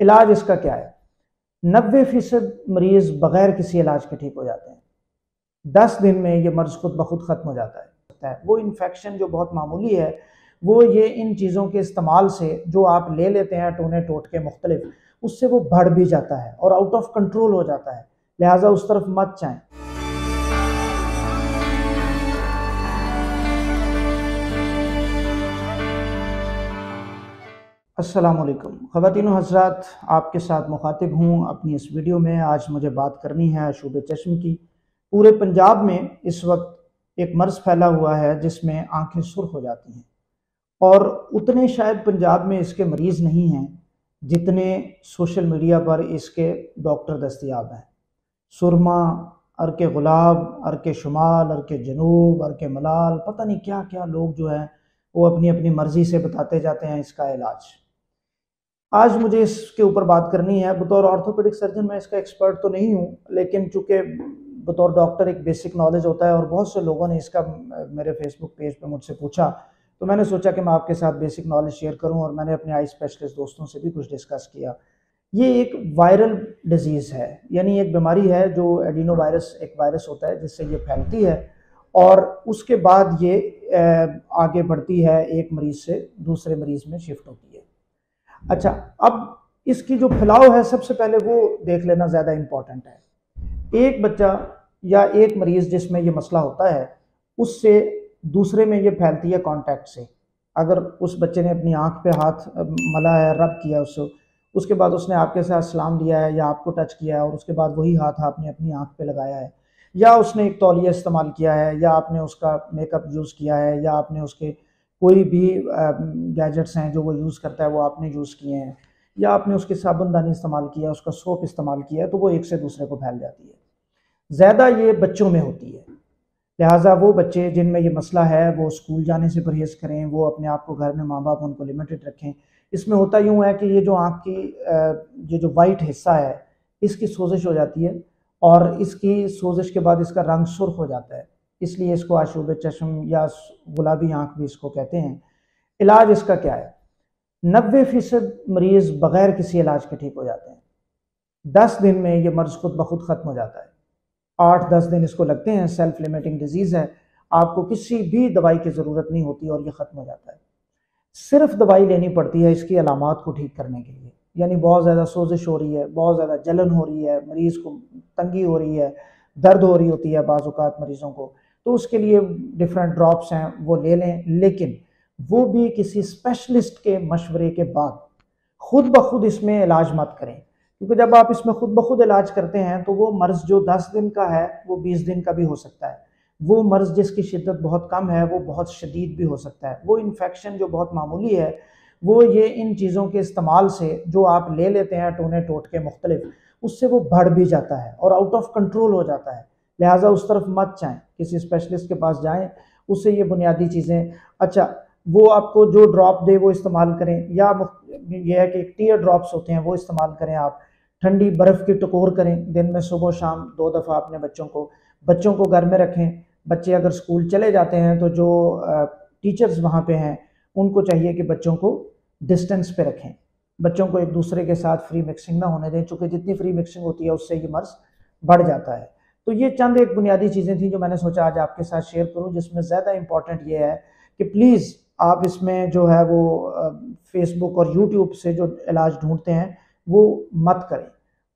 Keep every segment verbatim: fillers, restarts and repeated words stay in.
इलाज इसका क्या है? नब्बे फीसद मरीज बगैर किसी इलाज के ठीक हो जाते हैं। दस दिन में ये मर्ज खुद ब खुद ख़त्म हो जाता है। वो इन्फेक्शन जो बहुत मामूली है वो ये इन चीज़ों के इस्तेमाल से जो आप ले लेते हैं टोने टोट के मुख्तलिफ, उससे वो बढ़ भी जाता है और आउट ऑफ कंट्रोल हो जाता है, लिहाजा उस तरफ मत जाएं। अस्सलामुअलैकुम ख़वातीनो हज़रात, आपके साथ मुखातिब हूँ अपनी इस वीडियो में। आज मुझे बात करनी है अशूब चश्म की। पूरे पंजाब में इस वक्त एक मर्ज़ फैला हुआ है जिसमें आंखें सुर्ख हो जाती हैं, और उतने शायद पंजाब में इसके मरीज़ नहीं हैं जितने सोशल मीडिया पर इसके डॉक्टर दस्तियाब हैं। सुरमा, अर्के गुलाब, अर्के शुमाल, अर्के जनूब, अर्के मलाल, पता नहीं क्या क्या लोग जो हैं वो अपनी अपनी मर्ज़ी से बताते जाते हैं इसका इलाज। आज मुझे इसके ऊपर बात करनी है। बतौर ऑर्थोपेडिक सर्जन मैं इसका एक्सपर्ट तो नहीं हूँ, लेकिन चूँकि बतौर डॉक्टर एक बेसिक नॉलेज होता है और बहुत से लोगों ने इसका मेरे फेसबुक पेज पर मुझसे पूछा, तो मैंने सोचा कि मैं आपके साथ बेसिक नॉलेज शेयर करूं, और मैंने अपने आई स्पेशलिस्ट दोस्तों से भी कुछ डिस्कस किया। ये एक वायरल डिजीज़ है, यानी एक बीमारी है जो एडिनो वायरस, एक वायरस होता है जिससे ये फैलती है और उसके बाद ये आगे बढ़ती है, एक मरीज़ से दूसरे मरीज़ में शिफ्ट होती है। अच्छा, अब इसकी जो फैलाव है सबसे पहले वो देख लेना ज़्यादा इम्पॉर्टेंट है। एक बच्चा या एक मरीज़ जिसमें ये मसला होता है उससे दूसरे में ये फैलती है कांटेक्ट से। अगर उस बच्चे ने अपनी आंख पे हाथ मला है, रब किया उससे, उसके बाद उसने आपके साथ सलाम लिया है या आपको टच किया है और उसके बाद वही हाथ आपने अपनी आंख पे लगाया है, या उसने एक तौलिया इस्तेमाल किया है, या आपने उसका मेकअप यूज़ किया है, या आपने उसके कोई भी गैजेट्स हैं जो वो यूज़ करता है वो आपने यूज़ किए हैं, या आपने उसकी साबुनदानी इस्तेमाल किया, उसका सोप इस्तेमाल किया है, तो वो एक से दूसरे को फैल जाती है। ज़्यादा ये बच्चों में होती है, लिहाजा वो बच्चे जिनमें ये मसला है वो स्कूल जाने से परहेज़ करें, वो अपने आप को घर में माँ बाप उनको लिमिटेड रखें। इसमें होता यूँ है कि ये जो आँख की ये जो वाइट हिस्सा है इसकी सोजिश हो जाती है, और इसकी सोजिश के बाद इसका रंग सुर्ख हो जाता है, इसलिए इसको आशूब चश्म या गुलाबी आँख भी इसको कहते हैं। इलाज इसका क्या है? नब्बे फ़ीसद मरीज़ बग़ैर किसी इलाज के ठीक हो जाते हैं। दस दिन में ये मर्ज़ खुद ब खुद ख़त्म हो जाता है। आठ दस दिन इसको लगते हैं, सेल्फ लिमिटिंग डिजीज़ है, आपको किसी भी दवाई की ज़रूरत नहीं होती और ये ख़त्म हो जाता है। सिर्फ दवाई लेनी पड़ती है इसकी अलामात को ठीक करने के लिए, यानी बहुत ज़्यादा सोजिश हो रही है, बहुत ज़्यादा जलन हो रही है, मरीज़ को तंगी हो रही है, दर्द हो रही होती है बाज़ औक़ात मरीज़ों को, तो उसके लिए डिफरेंट ड्रॉप्स हैं वो ले लें, लेकिन वो भी किसी स्पेशलिस्ट के मशवरे के बाद। ख़ुद ब खुद इसमें इलाज मत करें, क्योंकि जब आप इसमें खुद ब खुद इलाज करते हैं तो वो मर्ज़ जो दस दिन का है वो बीस दिन का भी हो सकता है, वो मर्ज़ जिसकी शिद्दत बहुत कम है वो बहुत शदीद भी हो सकता है, वो इन्फेक्शन जो बहुत मामूली है वो ये इन चीज़ों के इस्तेमाल से जो आप ले लेते हैं टोने टोट के मुख्तलिफ, उससे वो बढ़ भी जाता है और आउट ऑफ कंट्रोल हो जाता है, लिहाजा उस तरफ मत जाएँ, किसी स्पेशलिस्ट के पास जाएँ, उससे ये बुनियादी चीज़ें। अच्छा, वो आपको जो ड्रॉप दे वो इस्तेमाल करें, या यह है कि टीयर ड्रॉप्स होते हैं वो इस्तेमाल करें आप। ठंडी बर्फ़ की टकोर करें दिन में सुबह शाम दो दफ़ा अपने बच्चों को, बच्चों को घर में रखें। बच्चे अगर स्कूल चले जाते हैं तो जो टीचर्स वहाँ पे हैं उनको चाहिए कि बच्चों को डिस्टेंस पे रखें, बच्चों को एक दूसरे के साथ फ्री मिक्सिंग ना होने दें, चूँकि जितनी फ्री मिक्सिंग होती है उससे ये मर्ज़ बढ़ जाता है। तो ये चंद एक बुनियादी चीज़ें थी जो मैंने सोचा आज आपके साथ शेयर करूँ, जिसमें ज़्यादा इम्पॉर्टेंट ये है कि प्लीज़ आप इसमें जो है वो फेसबुक और यूट्यूब से जो इलाज ढूंढते हैं वो मत करें,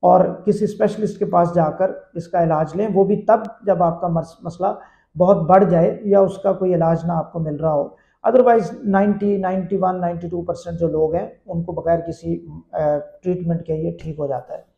और किसी स्पेशलिस्ट के पास जाकर इसका इलाज लें, वो भी तब जब आपका मसला बहुत बढ़ जाए या उसका कोई इलाज ना आपको मिल रहा हो। अदरवाइज़ नब्बे, इक्यानवे, बानवे परसेंट जो लोग हैं उनको बगैर किसी ट्रीटमेंट के ये ठीक हो जाता है।